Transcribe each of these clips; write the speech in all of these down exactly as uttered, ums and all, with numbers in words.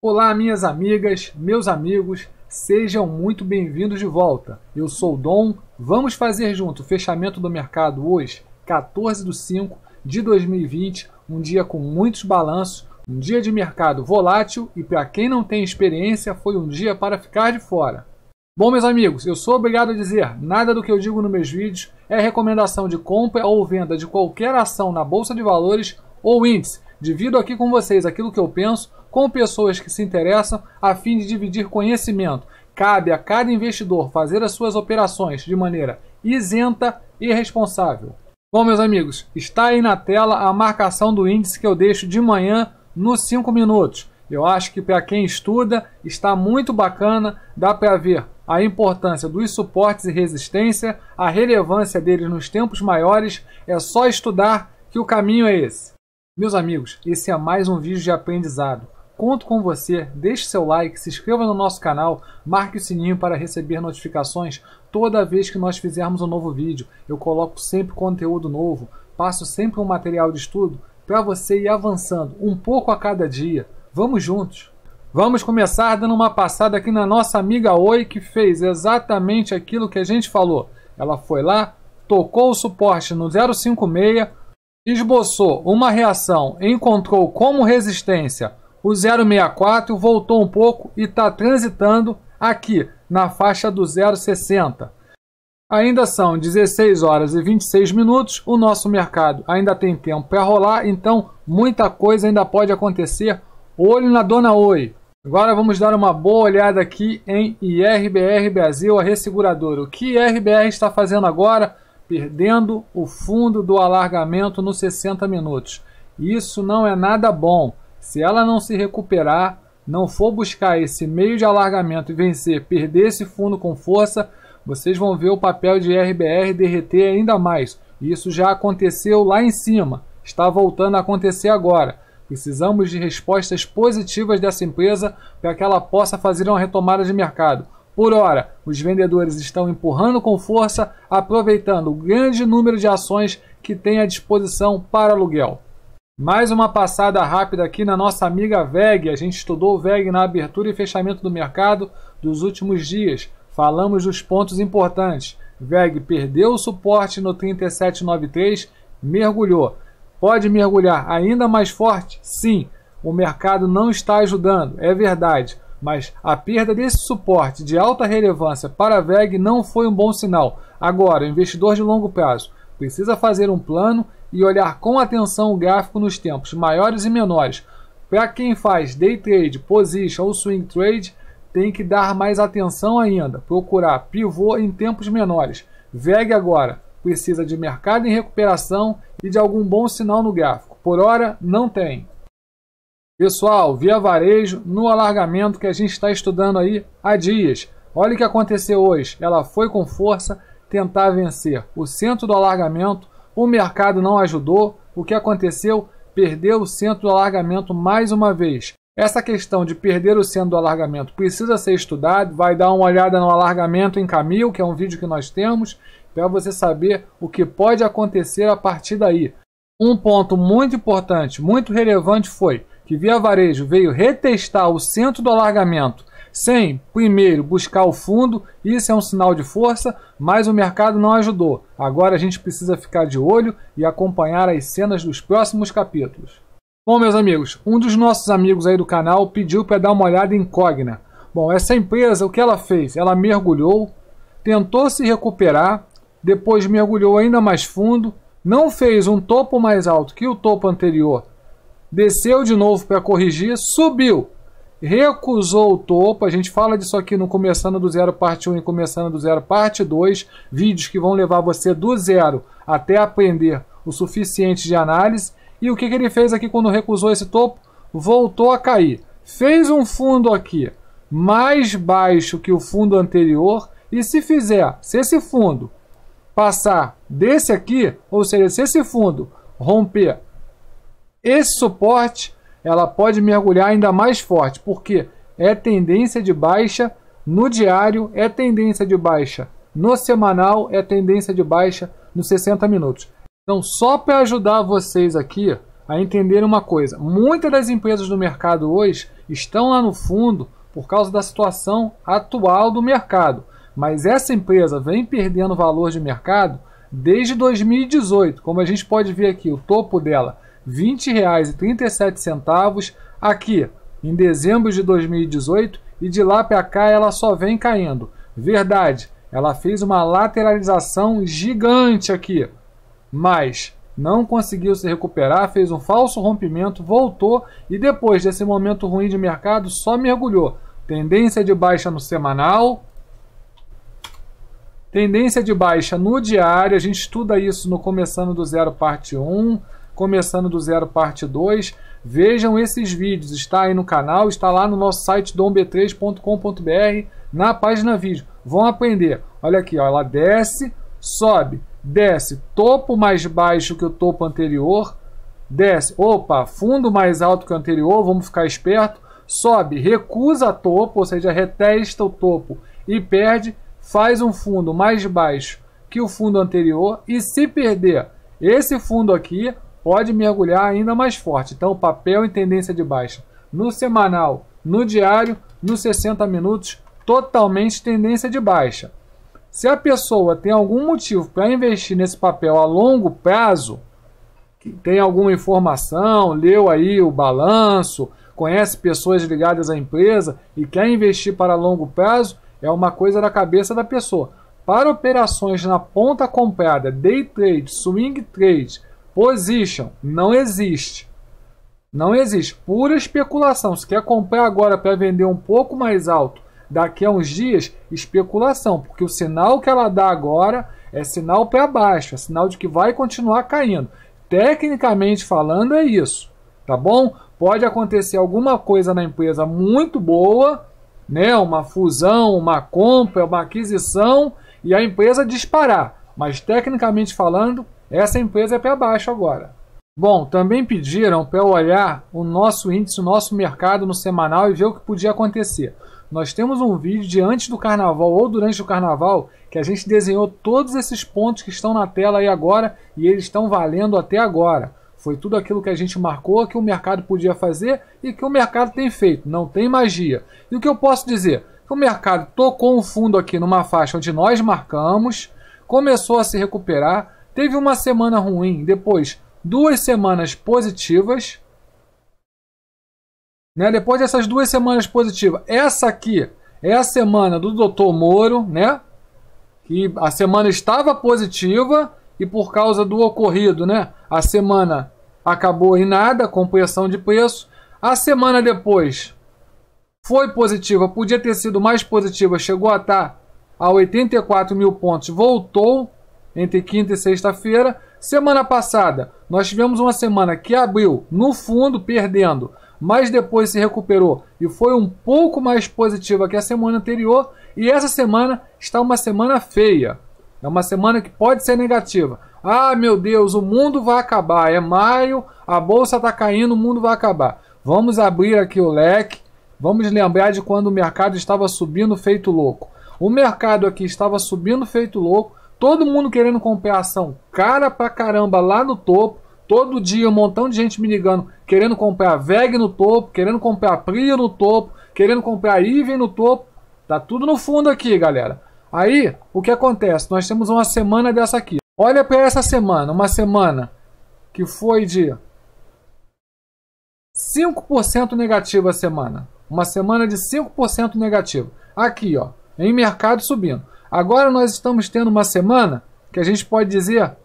Olá minhas amigas, meus amigos, sejam muito bem-vindos de volta. Eu sou o Dom, vamos fazer junto o fechamento do mercado hoje, quatorze de cinco de dois mil e vinte, um dia com muitos balanços, um dia de mercado volátil e para quem não tem experiência foi um dia para ficar de fora. Bom meus amigos, eu sou obrigado a dizer, nada do que eu digo nos meus vídeos é recomendação de compra ou venda de qualquer ação na Bolsa de Valores ou índice. Divido aqui com vocês aquilo que eu penso, com pessoas que se interessam, a fim de dividir conhecimento. Cabe a cada investidor fazer as suas operações de maneira isenta e responsável. Bom, meus amigos, está aí na tela a marcação do índice que eu deixo de manhã nos cinco minutos. Eu acho que para quem estuda está muito bacana, dá para ver a importância dos suportes e resistência, a relevância deles nos tempos maiores, é só estudar que o caminho é esse. Meus amigos, esse é mais um vídeo de aprendizado. Conto com você, deixe seu like, se inscreva no nosso canal, marque o sininho para receber notificações toda vez que nós fizermos um novo vídeo. Eu coloco sempre conteúdo novo, passo sempre um material de estudo para você ir avançando um pouco a cada dia. Vamos juntos! Vamos começar dando uma passada aqui na nossa amiga Oi, que fez exatamente aquilo que a gente falou. Ela foi lá, tocou o suporte no zero vírgula cinquenta e seis, esboçou uma reação, encontrou como resistência o zero vírgula sessenta e quatro, voltou um pouco e está transitando aqui na faixa do zero vírgula sessenta. Ainda são dezesseis horas e vinte e seis minutos, o nosso mercado ainda tem tempo para rolar, então muita coisa ainda pode acontecer. Olho na dona Oi. Agora vamos dar uma boa olhada aqui em I R B R Brasil, a resseguradora. O que I R B R está fazendo agora? Perdendo o fundo do alargamento nos sessenta minutos. Isso não é nada bom. Se ela não se recuperar, não for buscar esse meio de alargamento e vencer, perder esse fundo com força, vocês vão ver o papel de I R B R derreter ainda mais. Isso já aconteceu lá em cima. Está voltando a acontecer agora. Precisamos de respostas positivas dessa empresa para que ela possa fazer uma retomada de mercado. Por hora, os vendedores estão empurrando com força, aproveitando o grande número de ações que tem à disposição para aluguel. Mais uma passada rápida aqui na nossa amiga W E G. A gente estudou o W E G na abertura e fechamento do mercado dos últimos dias. Falamos dos pontos importantes. W E G perdeu o suporte no trinta e sete vírgula noventa e três, mergulhou. Pode mergulhar ainda mais forte? Sim, o mercado não está ajudando, é verdade. Mas a perda desse suporte de alta relevância para a W E G não foi um bom sinal. Agora, o investidor de longo prazo precisa fazer um plano e olhar com atenção o gráfico nos tempos maiores e menores. Para quem faz day trade, position ou swing trade, tem que dar mais atenção ainda, procurar pivô em tempos menores. W E G agora precisa de mercado em recuperação e de algum bom sinal no gráfico. Por hora, não tem. Pessoal, via varejo, no alargamento que a gente está estudando aí há dias. Olha o que aconteceu hoje. Ela foi com força tentar vencer o centro do alargamento. O mercado não ajudou. O que aconteceu? Perdeu o centro do alargamento mais uma vez. Essa questão de perder o centro do alargamento precisa ser estudada. Vai dar uma olhada no alargamento em Camil, que é um vídeo que nós temos, para você saber o que pode acontecer a partir daí. Um ponto muito importante, muito relevante foi que via varejo veio retestar o centro do alargamento sem, primeiro, buscar o fundo. Isso é um sinal de força, mas o mercado não ajudou. Agora a gente precisa ficar de olho e acompanhar as cenas dos próximos capítulos. Bom, meus amigos, um dos nossos amigos aí do canal pediu para dar uma olhada em Cogna. Bom, essa empresa, o que ela fez? Ela mergulhou, tentou se recuperar, depois mergulhou ainda mais fundo, não fez um topo mais alto que o topo anterior, desceu de novo para corrigir, subiu, recusou o topo. A gente fala disso aqui no Começando do Zero Parte um e Começando do Zero Parte dois, vídeos que vão levar você do zero até aprender o suficiente de análise. E o que, que ele fez aqui quando recusou esse topo? Voltou a cair. Fez um fundo aqui mais baixo que o fundo anterior e se fizer, se esse fundo passar desse aqui, ou seja, se esse fundo romper esse suporte, ela pode mergulhar ainda mais forte, porque é tendência de baixa no diário, é tendência de baixa no semanal, é tendência de baixa nos sessenta minutos. Então, só para ajudar vocês aqui, a entender uma coisa. Muitas das empresas do mercado hoje estão lá no fundo por causa da situação atual do mercado. Mas essa empresa vem perdendo valor de mercado desde dois mil e dezoito. Como a gente pode ver aqui, o topo dela, vinte reais e trinta e sete centavos, aqui em dezembro de dois mil e dezoito, e de lá para cá ela só vem caindo. Verdade, ela fez uma lateralização gigante aqui, mas não conseguiu se recuperar, fez um falso rompimento, voltou e depois desse momento ruim de mercado só mergulhou. Tendência de baixa no semanal, tendência de baixa no diário, a gente estuda isso no Começando do Zero parte um, Começando do Zero parte dois. Vejam esses vídeos, está aí no canal, está lá no nosso site domb três ponto com ponto br, na página vídeo. Vão aprender. Olha aqui, ó, ela desce, sobe, desce, topo mais baixo que o topo anterior, desce, opa, fundo mais alto que o anterior, vamos ficar esperto, sobe, recusa topo, ou seja, retesta o topo e perde, faz um fundo mais baixo que o fundo anterior e se perder esse fundo aqui, pode mergulhar ainda mais forte. Então, papel em tendência de baixa no semanal, no diário, nos sessenta minutos, totalmente tendência de baixa. Se a pessoa tem algum motivo para investir nesse papel a longo prazo, tem alguma informação, leu aí o balanço, conhece pessoas ligadas à empresa e quer investir para longo prazo, é uma coisa da cabeça da pessoa. Para operações na ponta comprada, day trade, swing trade, position, não existe. Não existe. Pura especulação. Se quer comprar agora para vender um pouco mais alto daqui a uns dias, especulação. Porque o sinal que ela dá agora é sinal para baixo. É sinal de que vai continuar caindo. Tecnicamente falando é isso. Tá bom? Pode acontecer alguma coisa na empresa muito boa, né? Uma fusão, uma compra, uma aquisição e a empresa disparar. Mas tecnicamente falando, essa empresa é para baixo agora. Bom, também pediram para eu olhar o nosso índice, o nosso mercado no semanal e ver o que podia acontecer. Nós temos um vídeo de antes do carnaval ou durante o carnaval que a gente desenhou todos esses pontos que estão na tela aí agora e eles estão valendo até agora. Foi tudo aquilo que a gente marcou que o mercado podia fazer e que o mercado tem feito. Não tem magia. E o que eu posso dizer? Que o mercado tocou um fundo aqui numa faixa onde nós marcamos, começou a se recuperar, teve uma semana ruim, depois duas semanas positivas. Né? Depois dessas duas semanas positivas, essa aqui é a semana do doutor Moro, né? Que a semana estava positiva e por causa do ocorrido, né? A semana acabou em nada, compressão de preço. A semana depois foi positiva, podia ter sido mais positiva, chegou a estar a oitenta e quatro mil pontos, voltou entre quinta e sexta-feira. Semana passada, nós tivemos uma semana que abriu no fundo, perdendo, mas depois se recuperou e foi um pouco mais positiva que a semana anterior. E essa semana está uma semana feia. É uma semana que pode ser negativa. Ah, meu Deus, o mundo vai acabar. É maio, a bolsa está caindo, o mundo vai acabar. Vamos abrir aqui o leque. Vamos lembrar de quando o mercado estava subindo feito louco. O mercado aqui estava subindo feito louco. Todo mundo querendo comprar ação cara pra caramba lá no topo. Todo dia um montão de gente me ligando, querendo comprar W E G no topo, querendo comprar PRIO no topo, querendo comprar EVEN no topo. Tá tudo no fundo aqui, galera. Aí, o que acontece? Nós temos uma semana dessa aqui. Olha pra essa semana. Uma semana que foi de cinco por cento negativa a semana. Uma semana de cinco por cento negativa. Aqui, ó. Em mercado subindo. Agora nós estamos tendo uma semana que a gente pode dizer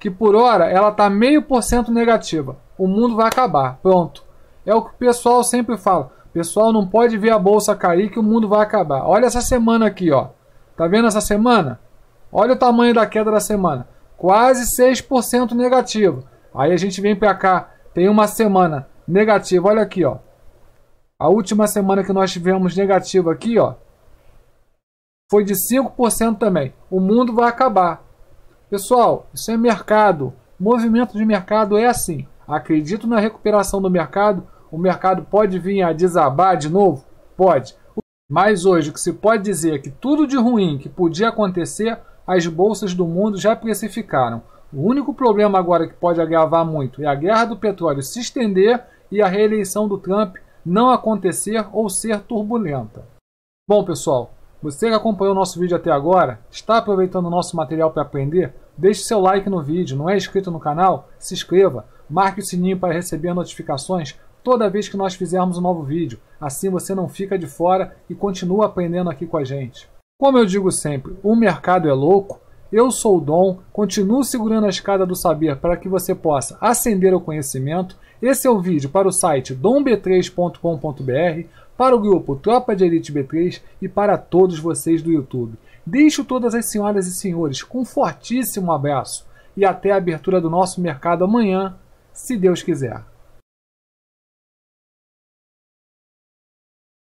que por hora ela está meio por cento negativa. O mundo vai acabar. Pronto. É o que o pessoal sempre fala. O pessoal não pode ver a bolsa cair que o mundo vai acabar. Olha essa semana aqui, ó. Tá vendo essa semana? Olha o tamanho da queda da semana. Quase seis por cento negativa. Aí a gente vem para cá, tem uma semana negativa. Olha aqui, ó. A última semana que nós tivemos negativa aqui, ó, foi de cinco por cento também. O mundo vai acabar. Pessoal, isso é mercado. Movimento de mercado é assim. Acredito na recuperação do mercado. O mercado pode vir a desabar de novo? Pode. Mas hoje o que se pode dizer é que tudo de ruim que podia acontecer, as bolsas do mundo já precificaram. O único problema agora que pode agravar muito é a guerra do petróleo se estender e a reeleição do Trump não acontecer ou ser turbulenta. Bom, pessoal, você que acompanhou o nosso vídeo até agora, está aproveitando o nosso material para aprender? Deixe seu like no vídeo. Não é inscrito no canal? Se inscreva. Marque o sininho para receber notificações toda vez que nós fizermos um novo vídeo. Assim você não fica de fora e continua aprendendo aqui com a gente. Como eu digo sempre, o mercado é louco. Eu sou o Dom, continuo segurando a escada do saber para que você possa ascender ao conhecimento. Esse é o vídeo para o site dom b três ponto com ponto b r, para o grupo Tropa de Elite B três e para todos vocês do YouTube. Deixo todas as senhoras e senhores com um fortíssimo abraço e até a abertura do nosso mercado amanhã, se Deus quiser.